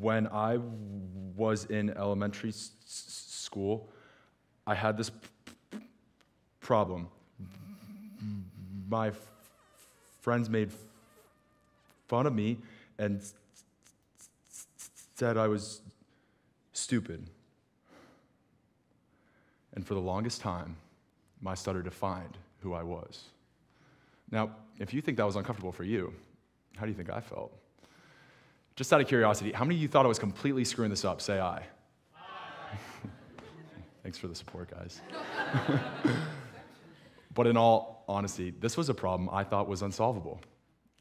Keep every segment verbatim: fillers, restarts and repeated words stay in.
when I was in elementary s school, I had this p problem. My friends made fun of me and said I was stupid. And for the longest time, my stutter defined who I was. Now, if you think that was uncomfortable for you, how do you think I felt? Just out of curiosity, how many of you thought I was completely screwing this up? Say aye. Aye. Thanks for the support, guys. But in all honesty, this was a problem I thought was unsolvable.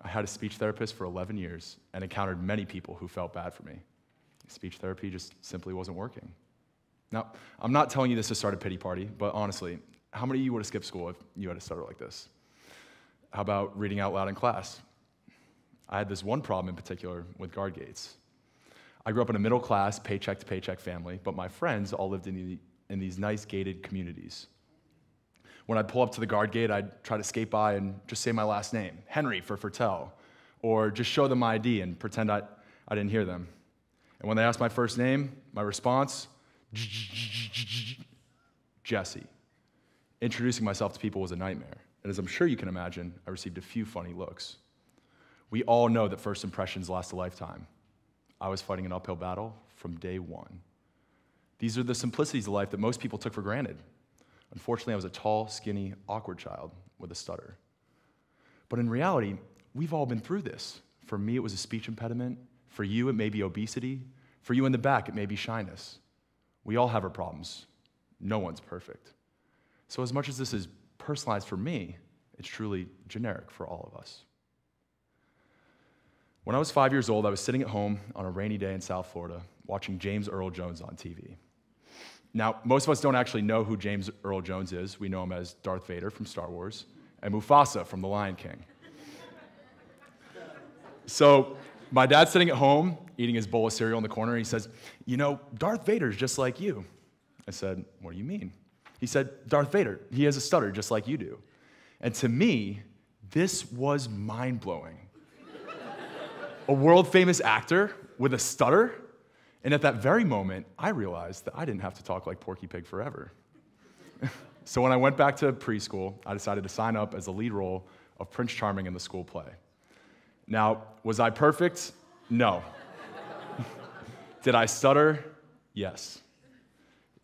I had a speech therapist for eleven years and encountered many people who felt bad for me. Speech therapy just simply wasn't working. Now, I'm not telling you this to start a pity party, but honestly, how many of you would have skipped school if you had a stutter like this? How about reading out loud in class? I had this one problem in particular with guard gates. I grew up in a middle-class, paycheck-to-paycheck family, but my friends all lived in, the, in these nice gated communities. When I'd pull up to the guard gate, I'd try to skate by and just say my last name, Henry for Fertel, or just show them my I D and pretend I, I didn't hear them. And when they asked my first name, my response, Jesse. Introducing myself to people was a nightmare. And as I'm sure you can imagine, I received a few funny looks. We all know that first impressions last a lifetime. I was fighting an uphill battle from day one. These are the simplicities of life that most people took for granted. Unfortunately, I was a tall, skinny, awkward child with a stutter. But in reality, we've all been through this. For me, it was a speech impediment. For you, it may be obesity. For you in the back, it may be shyness. We all have our problems. No one's perfect. So as much as this is personalized for me, it's truly generic for all of us. When I was five years old, I was sitting at home on a rainy day in South Florida watching James Earl Jones on T V. Now, most of us don't actually know who James Earl Jones is. We know him as Darth Vader from Star Wars and Mufasa from The Lion King. So my dad's sitting at home, eating his bowl of cereal in the corner, and he says, you know, Darth Vader's just like you. I said, what do you mean? He said, Darth Vader, he has a stutter just like you do. And to me, this was mind-blowing. A world-famous actor with a stutter? And at that very moment, I realized that I didn't have to talk like Porky Pig forever. So when I went back to preschool, I decided to sign up as the lead role of Prince Charming in the school play. Now, was I perfect? No. Did I stutter? Yes.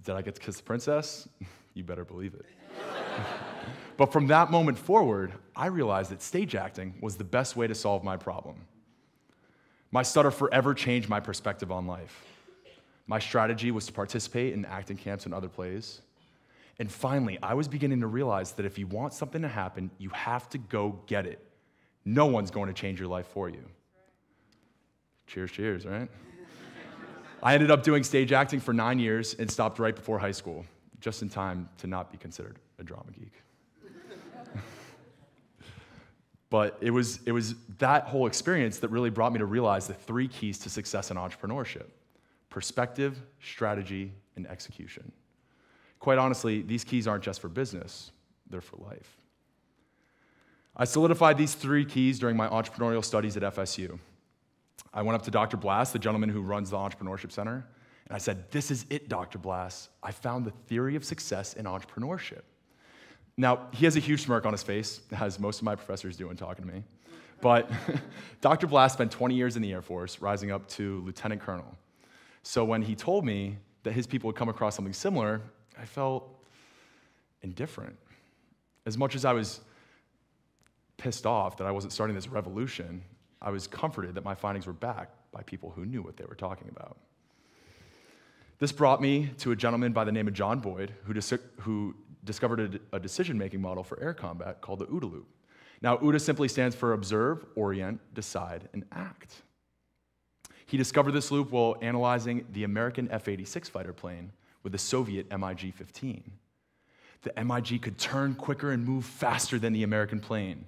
Did I get to kiss the princess? You better believe it. But from that moment forward, I realized that stage acting was the best way to solve my problem. My stutter forever changed my perspective on life. My strategy was to participate in acting camps and other plays. And finally, I was beginning to realize that if you want something to happen, you have to go get it. No one's going to change your life for you. Cheers, cheers, right? I ended up doing stage acting for nine years and stopped right before high school, just in time to not be considered a drama geek. But it was, it was that whole experience that really brought me to realize the three keys to success in entrepreneurship: perspective, strategy, and execution. Quite honestly, these keys aren't just for business, they're for life. I solidified these three keys during my entrepreneurial studies at F S U. I went up to Doctor Blass, the gentleman who runs the Entrepreneurship Center, and I said, this is it, Doctor Blass. I found the theory of success in entrepreneurship. Now, he has a huge smirk on his face, as most of my professors do when talking to me. But Doctor Blass spent twenty years in the Air Force, rising up to Lieutenant Colonel. So when he told me that his people would come across something similar, I felt indifferent. As much as I was pissed off that I wasn't starting this revolution, I was comforted that my findings were backed by people who knew what they were talking about. This brought me to a gentleman by the name of John Boyd, who, dis who discovered a, a decision-making model for air combat called the OODA loop. Now, OODA simply stands for observe, orient, decide, and act. He discovered this loop while analyzing the American F eighty-six fighter plane with the Soviet M I G fifteen. The M I G could turn quicker and move faster than the American plane.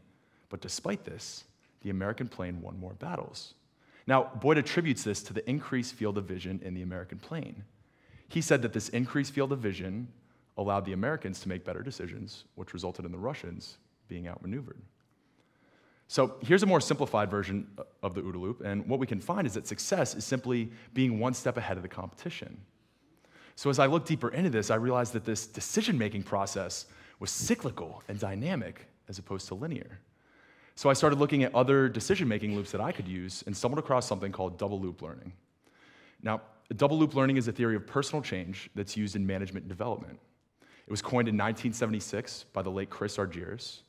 But despite this, the American plane won more battles. Now, Boyd attributes this to the increased field of vision in the American plane. He said that this increased field of vision allowed the Americans to make better decisions, which resulted in the Russians being outmaneuvered. So here's a more simplified version of the OODA loop, and what we can find is that success is simply being one step ahead of the competition. So as I look deeper into this, I realized that this decision-making process was cyclical and dynamic as opposed to linear. So I started looking at other decision-making loops that I could use and stumbled across something called double loop learning. Now, double loop learning is a theory of personal change that's used in management and development. It was coined in nineteen seventy-six by the late Chris Argyris,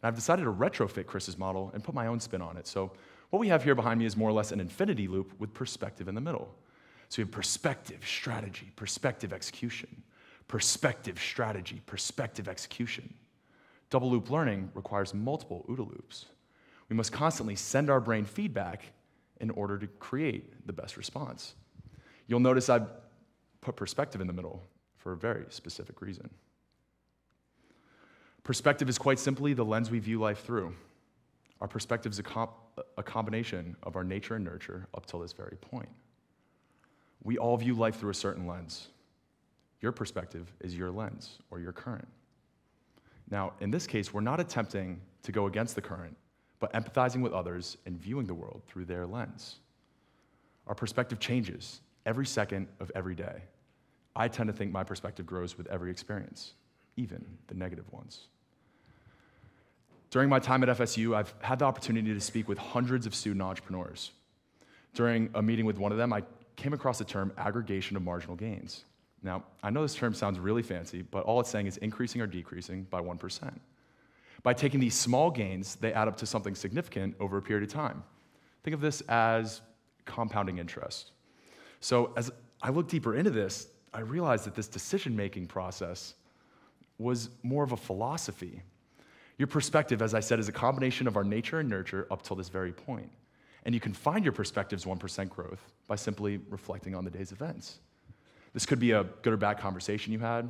and I've decided to retrofit Chris's model and put my own spin on it. So what we have here behind me is more or less an infinity loop with perspective in the middle. So we have perspective, strategy, perspective, execution, perspective, strategy, perspective, execution. Double loop learning requires multiple OODA loops. We must constantly send our brain feedback in order to create the best response. You'll notice I've put perspective in the middle for a very specific reason. Perspective is quite simply the lens we view life through. Our perspective is a, comp a combination of our nature and nurture up till this very point. We all view life through a certain lens. Your perspective is your lens, or your current. Now, in this case, we're not attempting to go against the current, but empathizing with others and viewing the world through their lens. Our perspective changes every second of every day. I tend to think my perspective grows with every experience, even the negative ones. During my time at F S U, I've had the opportunity to speak with hundreds of student entrepreneurs. During a meeting with one of them, I came across the term aggregation of marginal gains. Now, I know this term sounds really fancy, but all it's saying is increasing or decreasing by one percent. By taking these small gains, they add up to something significant over a period of time. Think of this as compounding interest. So as I look deeper into this, I realized that this decision-making process was more of a philosophy. Your perspective, as I said, is a combination of our nature and nurture up till this very point. And you can find your perspective's one percent growth by simply reflecting on the day's events. This could be a good or bad conversation you had,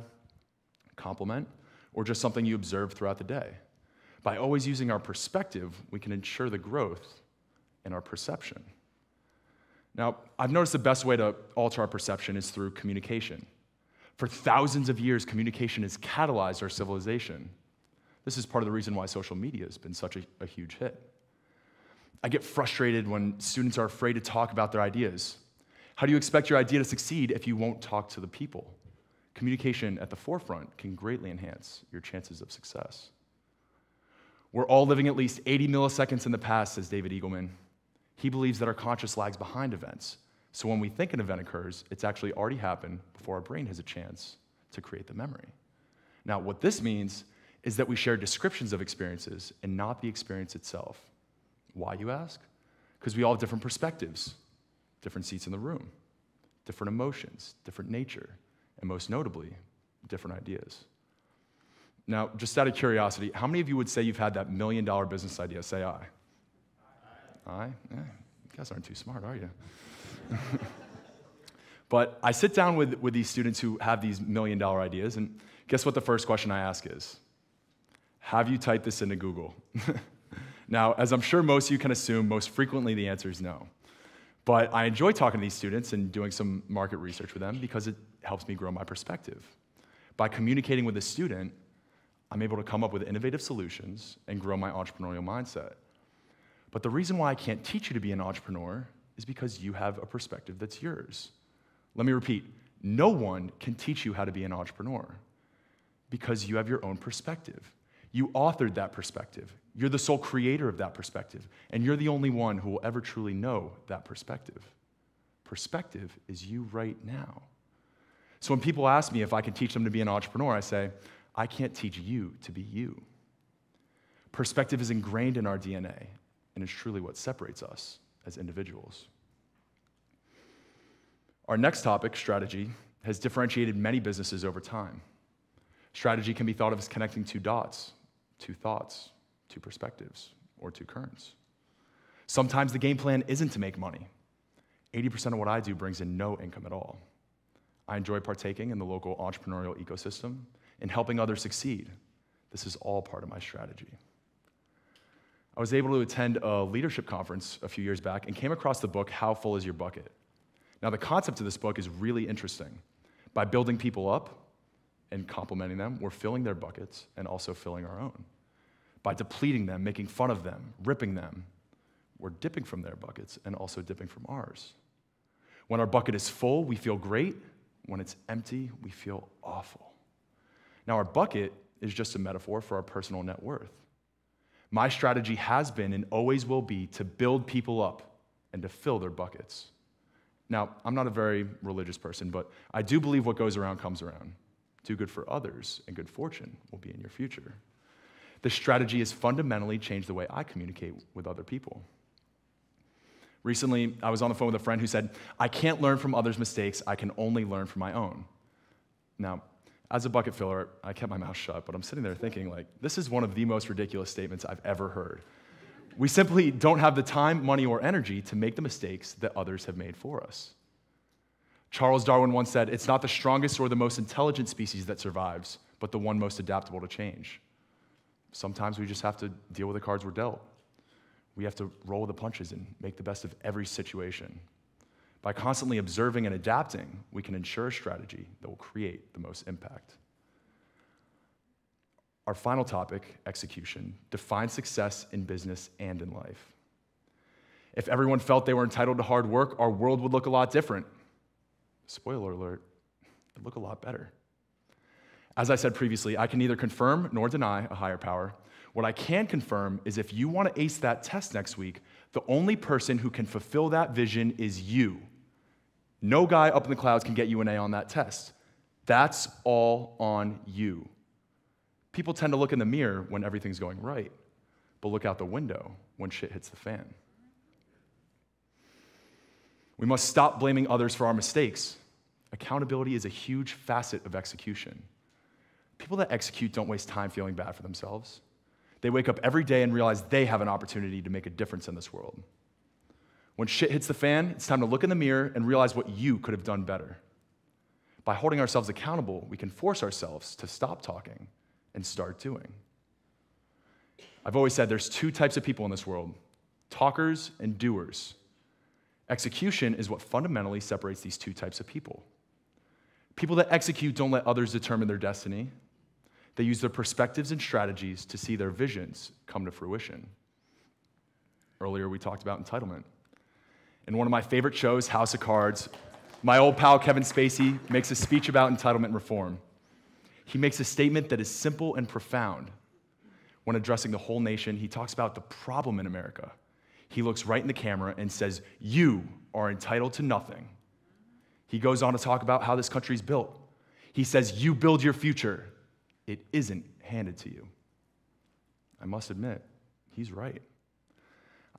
a compliment, or just something you observed throughout the day. By always using our perspective, we can ensure the growth in our perception. Now, I've noticed the best way to alter our perception is through communication. For thousands of years, communication has catalyzed our civilization. This is part of the reason why social media has been such a, a huge hit. I get frustrated when students are afraid to talk about their ideas. How do you expect your idea to succeed if you won't talk to the people? Communication at the forefront can greatly enhance your chances of success. We're all living at least eighty milliseconds in the past, says David Eagleman. He believes that our conscious lags behind events, so when we think an event occurs, it's actually already happened before our brain has a chance to create the memory. Now, what this means is that we share descriptions of experiences and not the experience itself. Why, you ask? Because we all have different perspectives. Different seats in the room, different emotions, different nature, and most notably, different ideas. Now, just out of curiosity, how many of you would say you've had that million-dollar business idea? Say aye. Aye? Aye? Yeah, you guys aren't too smart, are you? But I sit down with, with these students who have these million-dollar ideas, and guess what the first question I ask is? Have you typed this into Google? Now, as I'm sure most of you can assume, most frequently the answer is no. But I enjoy talking to these students and doing some market research with them because it helps me grow my perspective. By communicating with a student, I'm able to come up with innovative solutions and grow my entrepreneurial mindset. But the reason why I can't teach you to be an entrepreneur is because you have a perspective that's yours. Let me repeat, no one can teach you how to be an entrepreneur because you have your own perspective. You authored that perspective. You're the sole creator of that perspective, and you're the only one who will ever truly know that perspective. Perspective is you right now. So when people ask me if I can teach them to be an entrepreneur, I say, I can't teach you to be you. Perspective is ingrained in our D N A, and is truly what separates us as individuals. Our next topic, strategy, has differentiated many businesses over time. Strategy can be thought of as connecting two dots, two thoughts, two perspectives, or two currents. Sometimes the game plan isn't to make money. eighty percent of what I do brings in no income at all. I enjoy partaking in the local entrepreneurial ecosystem and helping others succeed. This is all part of my strategy. I was able to attend a leadership conference a few years back and came across the book, How Full Is Your Bucket? Now, the concept of this book is really interesting. By building people up and complimenting them, we're filling their buckets and also filling our own. by depleting them, making fun of them, ripping them. We're dipping from their buckets and also dipping from ours. When our bucket is full, we feel great. When it's empty, we feel awful. Now, our bucket is just a metaphor for our personal net worth. My strategy has been and always will be to build people up and to fill their buckets. Now, I'm not a very religious person, but I do believe what goes around comes around. Do good for others, and good fortune will be in your future. This strategy has fundamentally changed the way I communicate with other people. Recently, I was on the phone with a friend who said, "I can't learn from others' mistakes, I can only learn from my own." Now, as a bucket filler, I kept my mouth shut, but I'm sitting there thinking, like, this is one of the most ridiculous statements I've ever heard. We simply don't have the time, money, or energy to make the mistakes that others have made for us. Charles Darwin once said, "It's not the strongest or the most intelligent species that survives, but the one most adaptable to change." Sometimes we just have to deal with the cards we're dealt. We have to roll the punches and make the best of every situation. By constantly observing and adapting, we can ensure a strategy that will create the most impact. Our final topic, execution, defines success in business and in life. If everyone felt they were entitled to hard work, our world would look a lot different. Spoiler alert, it'd look a lot better. As I said previously, I can neither confirm nor deny a higher power. What I can confirm is if you want to ace that test next week, the only person who can fulfill that vision is you. No guy up in the clouds can get you an A on that test. That's all on you. People tend to look in the mirror when everything's going right, but look out the window when shit hits the fan. We must stop blaming others for our mistakes. Accountability is a huge facet of execution. People that execute don't waste time feeling bad for themselves. They wake up every day and realize they have an opportunity to make a difference in this world. When shit hits the fan, it's time to look in the mirror and realize what you could have done better. By holding ourselves accountable, we can force ourselves to stop talking and start doing. I've always said there's two types of people in this world, talkers and doers. Execution is what fundamentally separates these two types of people. People that execute don't let others determine their destiny. They use their perspectives and strategies to see their visions come to fruition. Earlier, we talked about entitlement. In one of my favorite shows, House of Cards, my old pal Kevin Spacey makes a speech about entitlement reform. He makes a statement that is simple and profound. When addressing the whole nation, he talks about the problem in America. He looks right in the camera and says, "You are entitled to nothing." He goes on to talk about how this country's built. He says, "You build your future. It isn't handed to you." I must admit, he's right.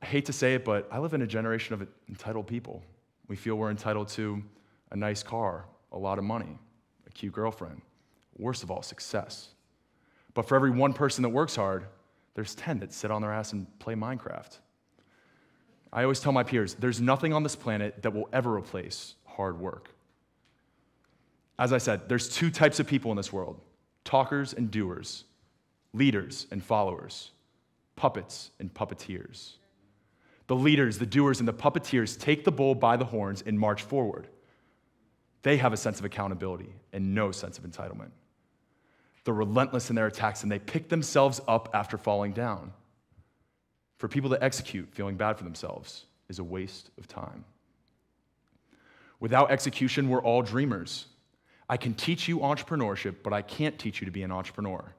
I hate to say it, but I live in a generation of entitled people. We feel we're entitled to a nice car, a lot of money, a cute girlfriend, worst of all, success. But for every one person that works hard, there's ten that sit on their ass and play Minecraft. I always tell my peers, there's nothing on this planet that will ever replace hard work. As I said, there's two types of people in this world, talkers and doers, leaders and followers, puppets and puppeteers. The leaders, the doers, and the puppeteers take the bull by the horns and march forward. They have a sense of accountability and no sense of entitlement. They're relentless in their attacks and they pick themselves up after falling down. For people to execute, feeling bad for themselves is a waste of time. Without execution, we're all dreamers. I can teach you entrepreneurship, but I can't teach you to be an entrepreneur.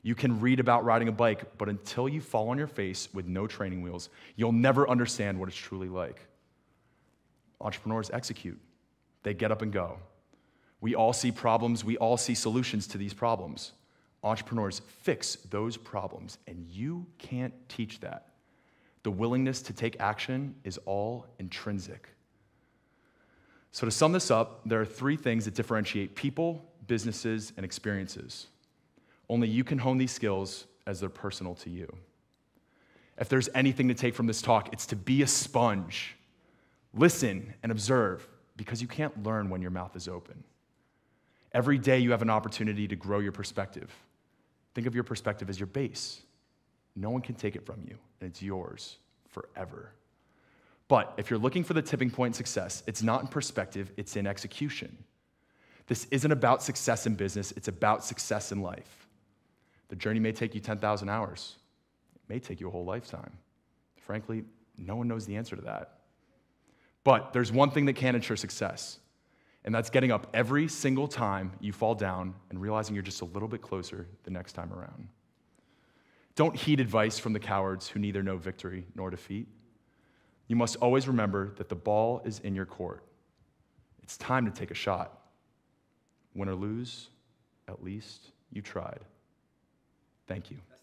You can read about riding a bike, but until you fall on your face with no training wheels, you'll never understand what it's truly like. Entrepreneurs execute. They get up and go. We all see problems. We all see solutions to these problems. Entrepreneurs fix those problems, and you can't teach that. The willingness to take action is all intrinsic. So to sum this up, there are three things that differentiate people, businesses, and experiences. Only you can hone these skills as they're personal to you. If there's anything to take from this talk, it's to be a sponge. Listen and observe, because you can't learn when your mouth is open. Every day you have an opportunity to grow your perspective. Think of your perspective as your base. No one can take it from you, and it's yours forever. But if you're looking for the tipping point success, it's not in perspective, it's in execution. This isn't about success in business, it's about success in life. The journey may take you ten thousand hours, may take you a whole lifetime. Frankly, no one knows the answer to that. But there's one thing that can ensure success, and that's getting up every single time you fall down and realizing you're just a little bit closer the next time around. Don't heed advice from the cowards who neither know victory nor defeat. You must always remember that the ball is in your court. It's time to take a shot. Win or lose, at least you tried. Thank you.